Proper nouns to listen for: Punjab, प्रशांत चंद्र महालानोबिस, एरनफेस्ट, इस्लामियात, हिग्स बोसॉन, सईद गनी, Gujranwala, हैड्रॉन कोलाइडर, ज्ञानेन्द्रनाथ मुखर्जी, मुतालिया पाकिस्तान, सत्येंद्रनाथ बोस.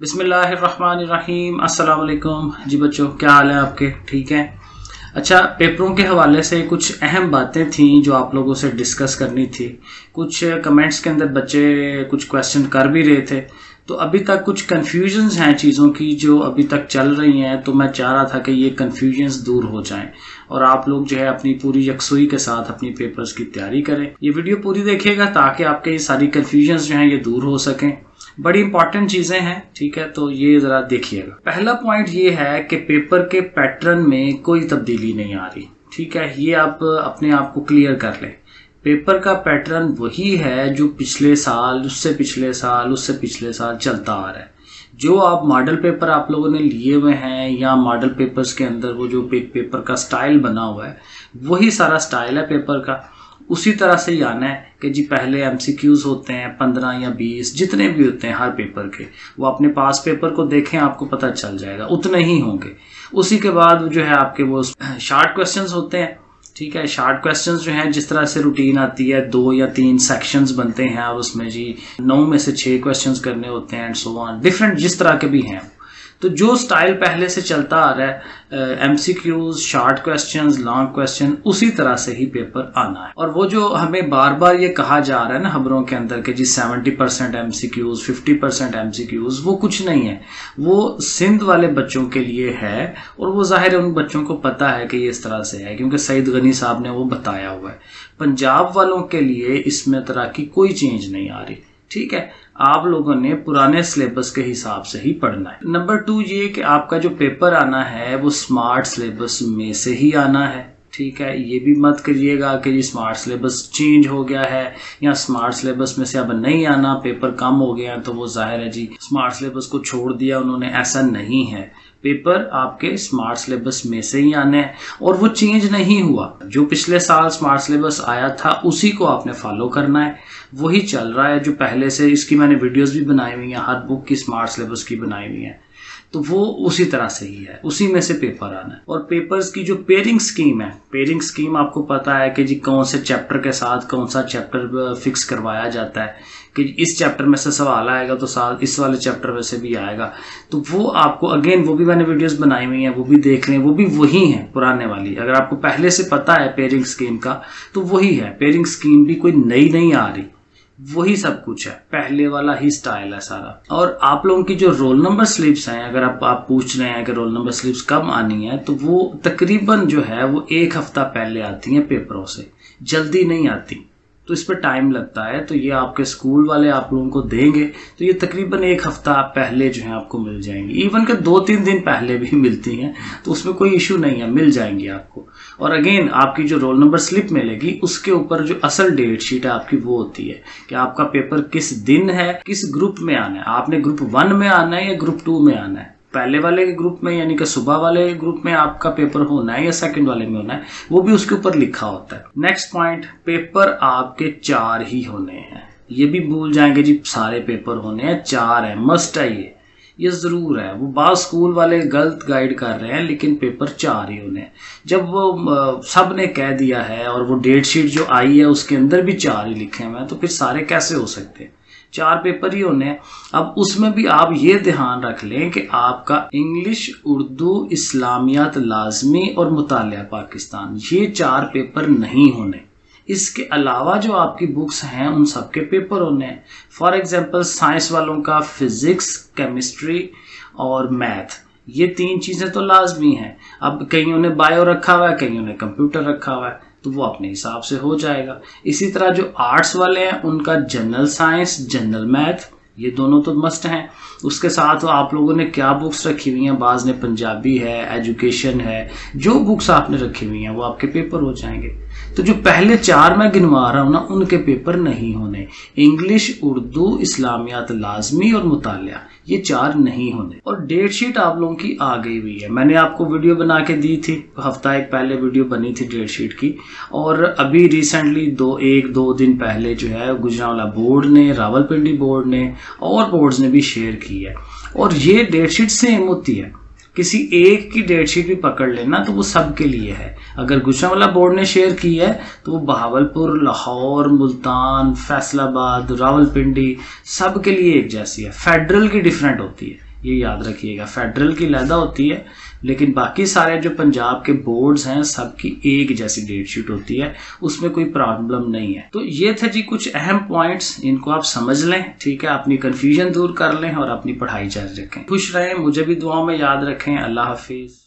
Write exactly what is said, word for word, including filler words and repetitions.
बिस्मिल्लाहिर्रहमानिर्रहीम। अस्सलाम वालेकुम जी बच्चों, क्या हाल है आपके? ठीक है। अच्छा, पेपरों के हवाले से कुछ अहम बातें थी जो आप लोगों से डिस्कस करनी थी। कुछ कमेंट्स के अंदर बच्चे कुछ क्वेश्चन कर भी रहे थे, तो अभी तक कुछ कन्फ्यूजन्स हैं चीज़ों की जो अभी तक चल रही हैं। तो मैं चाह रहा था कि ये कन्फ्यूजन्स दूर हो जाएं और आप लोग जो है अपनी पूरी यकसुई के साथ अपनी पेपर्स की तैयारी करें। ये वीडियो पूरी देखिएगा ताकि आपके ये सारी कन्फ्यूजन्स जो हैं ये दूर हो सकें। बड़ी इंपॉर्टेंट चीज़ें हैं, ठीक है, तो ये ज़रा देखिएगा। पहला पॉइंट ये है कि पेपर के पैटर्न में कोई तब्दीली नहीं आ रही, ठीक है। ये आप अपने आप को क्लियर कर लें। पेपर का पैटर्न वही है जो पिछले साल, उससे पिछले साल, उससे पिछले साल चलता आ रहा है। जो आप मॉडल पेपर आप लोगों ने लिए हुए हैं या मॉडल पेपर्स के अंदर वो जो पे, पेपर का स्टाइल बना हुआ है वही सारा स्टाइल है पेपर का। उसी तरह से ही आना है कि जी पहले एमसीक्यूज़ होते हैं पंद्रह या बीस, जितने भी होते हैं हर पेपर के, वो अपने पास पेपर को देखें, आपको पता चल जाएगा उतने ही होंगे। उसी के बाद जो है आपके वो शार्ट क्वेश्चंस होते हैं, ठीक है। शार्ट क्वेश्चंस जो हैं जिस तरह से रूटीन आती है, दो या तीन सेक्शंस बनते हैं और उसमें जी नौ में से छः क्वेश्चंस करने होते हैं एंड सो ऑन, डिफरेंट जिस तरह के भी हैं। तो जो स्टाइल पहले से चलता आ रहा है, MCQs, short questions, long question, उसी तरह से ही पेपर आना है। और वो जो हमें बार बार ये कहा जा रहा है ना खबरों के अंदर कि जी सत्तर परसेंट एमसीक्यूज, पचास परसेंट एमसीक्यूज, वो कुछ नहीं है। वो सिंध वाले बच्चों के लिए है और वो जाहिर है उन बच्चों को पता है कि ये इस तरह से है, क्योंकि सईद गनी साहब ने वो बताया हुआ है। पंजाब वालों के लिए इसमें तरह की कोई चेंज नहीं आ रही, ठीक है। आप लोगों ने पुराने सिलेबस के हिसाब से ही पढ़ना है। नंबर टू ये कि आपका जो पेपर आना है वो स्मार्ट सिलेबस में से ही आना है, ठीक है। ये भी मत करिएगा कि ये स्मार्ट सिलेबस चेंज हो गया है या स्मार्ट सिलेबस में से अब नहीं आना, पेपर कम हो गया तो वो जाहिर है जी स्मार्ट सिलेबस को छोड़ दिया उन्होंने, ऐसा नहीं है। पेपर आपके स्मार्ट सिलेबस में से ही आने हैं और वो चेंज नहीं हुआ। जो पिछले साल स्मार्ट सिलेबस आया था उसी को आपने फॉलो करना है, वही चल रहा है जो पहले से। इसकी मैंने वीडियोस भी बनाई हुई हैं, हर बुक की स्मार्ट सिलेबस की बनाई हुई है, तो वो उसी तरह से ही है, उसी में से पेपर आना है। और पेपर्स की जो पेयरिंग स्कीम है, पेयरिंग स्कीम आपको पता है कि जी कौन से चैप्टर के साथ कौन सा चैप्टर फिक्स करवाया जाता है, कि इस चैप्टर में से सवाल आएगा तो साल इस वाले चैप्टर में से भी आएगा। तो वो आपको अगेन, वो भी मैंने वीडियोस बनाई हुई हैं, वो भी देख लें, वो भी वही हैं पुराने वाली। अगर आपको पहले से पता है पेयरिंग स्कीम का तो वही है, पेयरिंग स्कीम भी कोई नई नहीं आ रही, वही सब कुछ है, पहले वाला ही स्टाइल है सारा। और आप लोगों की जो रोल नंबर स्लिप्स हैं, अगर आप आप पूछ रहे हैं कि रोल नंबर स्लिप्स कब आनी है, तो वो तकरीबन जो है वो एक हफ्ता पहले आती हैं पेपरों से, जल्दी नहीं आती, तो इस पर टाइम लगता है। तो ये आपके स्कूल वाले आप लोगों को देंगे, तो ये तकरीबन एक हफ्ता पहले जो है आपको मिल जाएंगी। इवन के दो तीन दिन पहले भी मिलती हैं, तो उसमें कोई इशू नहीं है, मिल जाएंगी आपको। और अगेन आपकी जो रोल नंबर स्लिप मिलेगी उसके ऊपर जो असल डेट शीट है आपकी, वो होती है कि आपका पेपर किस दिन है, किस ग्रुप में आना है, आपने ग्रुप वन में आना है या ग्रुप टू में आना है। पहले वाले के ग्रुप में यानी कि सुबह वाले ग्रुप में आपका पेपर होना है या सेकंड वाले में होना है, वो भी उसके ऊपर लिखा होता है। नेक्स्ट पॉइंट, पेपर आपके चार ही होने हैं। ये भी भूल जाएंगे जी सारे पेपर होने हैं, चार है, मस्ट है, ये ये ज़रूर है। वो बाद स्कूल वाले गलत गाइड कर रहे हैं, लेकिन पेपर चार ही होने हैं। जब वो सब ने कह दिया है और वो डेट शीट जो आई है उसके अंदर भी चार ही लिखे हुए हैं, तो फिर सारे कैसे हो सकते हैं? चार पेपर ही होने हैं। अब उसमें भी आप ये ध्यान रख लें कि आपका इंग्लिश, उर्दू, इस्लामियात लाजमी और मुतालिया पाकिस्तान, ये चार पेपर नहीं होने। इसके अलावा जो आपकी बुक्स हैं उन सब के पेपर होने हैं। फॉर एग्जांपल साइंस वालों का फिज़िक्स, केमिस्ट्री और मैथ, ये तीन चीज़ें तो लाजमी हैं। अब कईयों ने बायो रखा हुआ है, कईयों ने कंप्यूटर रखा हुआ है, तो वो अपने हिसाब से हो जाएगा। इसी तरह जो आर्ट्स वाले हैं उनका जनरल साइंस, जनरल मैथ, ये दोनों तो मस्ट हैं। उसके साथ आप लोगों ने क्या बुक्स रखी हुई हैं, बाज़ ने पंजाबी है, एजुकेशन है, जो बुक्स आपने रखी हुई हैं वो आपके पेपर हो जाएंगे। तो जो पहले चार मैं गिनवा रहा हूँ ना, उनके पेपर नहीं होने, इंग्लिश, उर्दू, इस्लामियात लाजमी और मुतालिया, ये चार नहीं होने। और डेट शीट आप लोगों की आ गई हुई है, मैंने आपको वीडियो बना के दी थी, हफ्ता एक पहले वीडियो बनी थी डेट शीट की। और अभी रिसेंटली दो एक दो दिन पहले जो है गुजरांवाला बोर्ड ने, रावलपिंडी बोर्ड ने और बोर्ड्स ने भी शेयर की है। और ये डेट शीट सेम होती है, किसी एक की डेट शीट भी पकड़ लेना तो वो सब के लिए है। अगर गुजरांवाला बोर्ड ने शेयर की है तो वो बहावलपुर, लाहौर, मुल्तान, फैसलाबाद, रावलपिंडी, सब के लिए एक जैसी है। फेडरल की डिफरेंट होती है, ये याद रखिएगा। फेडरल की अलहदा होती है, लेकिन बाकी सारे जो पंजाब के बोर्ड्स हैं सबकी एक जैसी डेट शीट होती है, उसमें कोई प्रॉब्लम नहीं है। तो ये थे जी कुछ अहम पॉइंट्स, इनको आप समझ लें, ठीक है, अपनी कन्फ्यूजन दूर कर लें और अपनी पढ़ाई जारी रखें। खुश रहें, मुझे भी दुआओं में याद रखें। अल्लाह हाफिज़।